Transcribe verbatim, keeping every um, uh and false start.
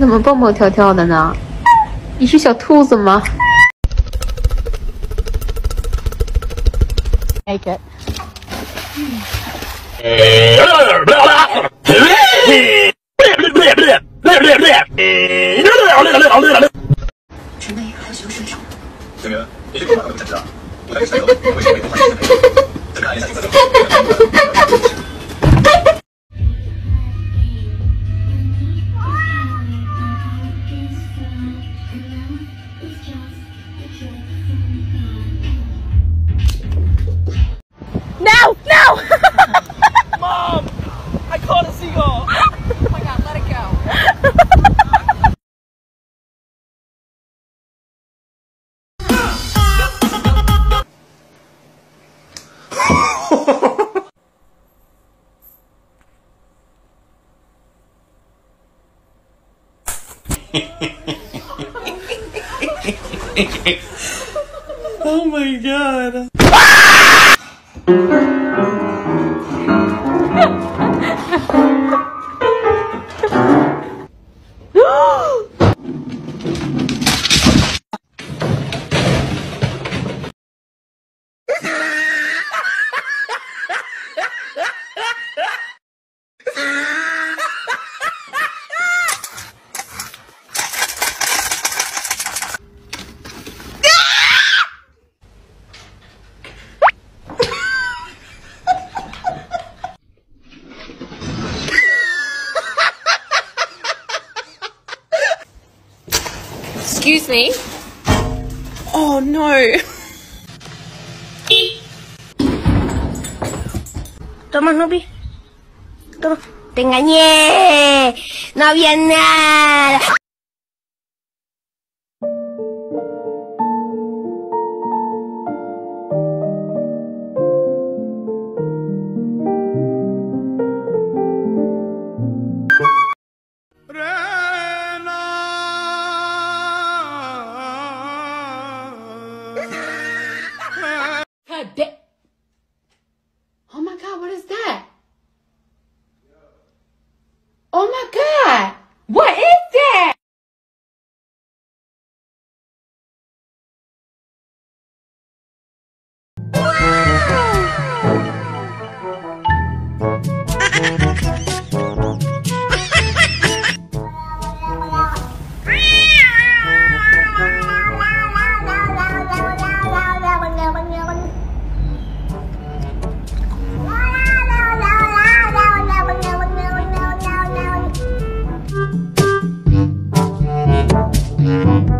怎么蹦蹦跳跳的呢？你是小兔子吗 ？Make it. Oh my god. Excuse me. Oh no. Tomas, Nubi. Tomas. Te engañé. No había nada. Oh my god, what is that? Oh my god, what is that? Mm-hmm.